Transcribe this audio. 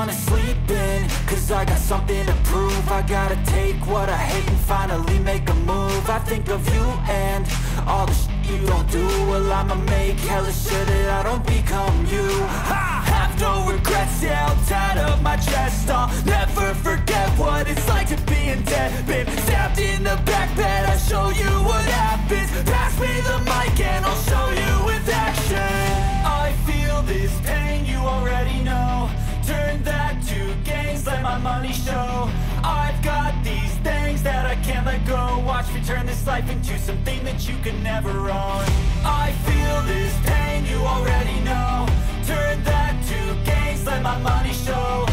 wanna sleep in, cause I got something to prove. I gotta take what I hate and finally make a move. I think of you and all the shit you don't do. Well, I'ma make hella sure that I don't become you. I have no regrets, yeah, I'll tie up my chest. I'll never forget what it's like to be in debt. Been stabbed in the back bed, I'll show you what happens. Pass me the mic and I'll show you with action. I feel this pain, you already know. Turn that to gains, let my money show. I've got these things that I can't let go. Watch me turn this life into something that you can never own. I feel this pain, you already know. Turn that to gains, let my money show.